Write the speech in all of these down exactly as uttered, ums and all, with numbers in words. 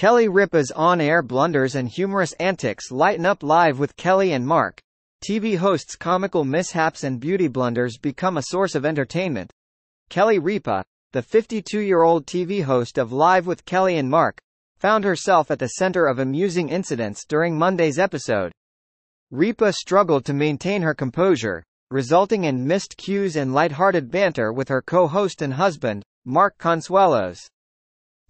Kelly Ripa's on-air blunders and humorous antics lighten up Live with Kelly and Mark. T V hosts' comical mishaps and beauty blunders become a source of entertainment. Kelly Ripa, the fifty-two-year-old T V host of Live with Kelly and Mark, found herself at the center of amusing incidents during Monday's episode. Ripa struggled to maintain her composure, resulting in missed cues and lighthearted banter with her co-host and husband, Mark Consuelos.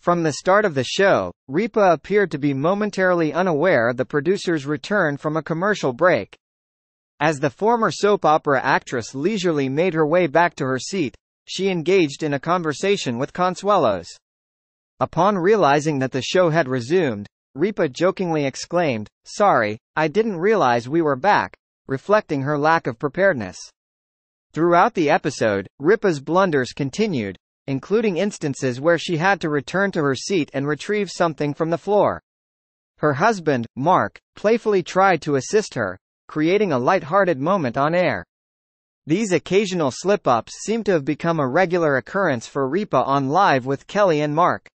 From the start of the show, Ripa appeared to be momentarily unaware of the producer's return from a commercial break. As the former soap opera actress leisurely made her way back to her seat, she engaged in a conversation with Consuelos. Upon realizing that the show had resumed, Ripa jokingly exclaimed, "Sorry, I didn't realize we were back," reflecting her lack of preparedness. Throughout the episode, Ripa's blunders continued, including instances where she had to return to her seat and retrieve something from the floor. Her husband, Mark, playfully tried to assist her, creating a lighthearted moment on air. These occasional slip-ups seem to have become a regular occurrence for Ripa on Live with Kelly and Mark.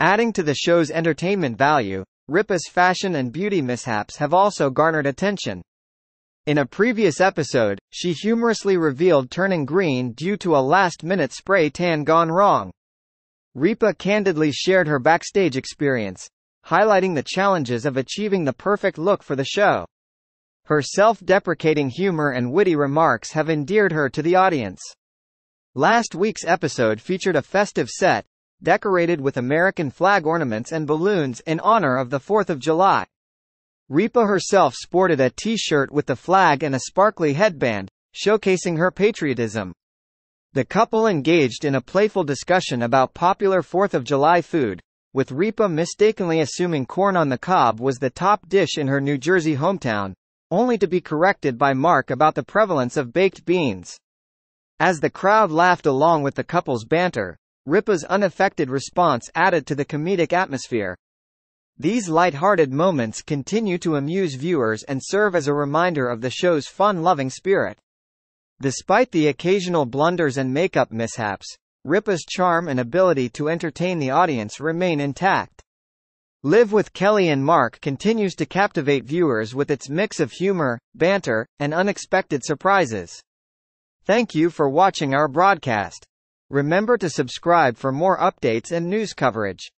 Adding to the show's entertainment value, Ripa's fashion and beauty mishaps have also garnered attention. In a previous episode, she humorously revealed turning green due to a last-minute spray tan gone wrong. Ripa candidly shared her backstage experience, highlighting the challenges of achieving the perfect look for the show. Her self-deprecating humor and witty remarks have endeared her to the audience. Last week's episode featured a festive set, decorated with American flag ornaments and balloons in honor of the fourth of July. Ripa herself sported a t-shirt with the flag and a sparkly headband, showcasing her patriotism. The couple engaged in a playful discussion about popular fourth of July food, with Ripa mistakenly assuming corn on the cob was the top dish in her New Jersey hometown, only to be corrected by Mark about the prevalence of baked beans. As the crowd laughed along with the couple's banter, Ripa's unaffected response added to the comedic atmosphere. These lighthearted moments continue to amuse viewers and serve as a reminder of the show's fun-loving spirit. Despite the occasional blunders and makeup mishaps, Ripa's charm and ability to entertain the audience remain intact. Live with Kelly and Mark continues to captivate viewers with its mix of humor, banter, and unexpected surprises. Thank you for watching our broadcast. Remember to subscribe for more updates and news coverage.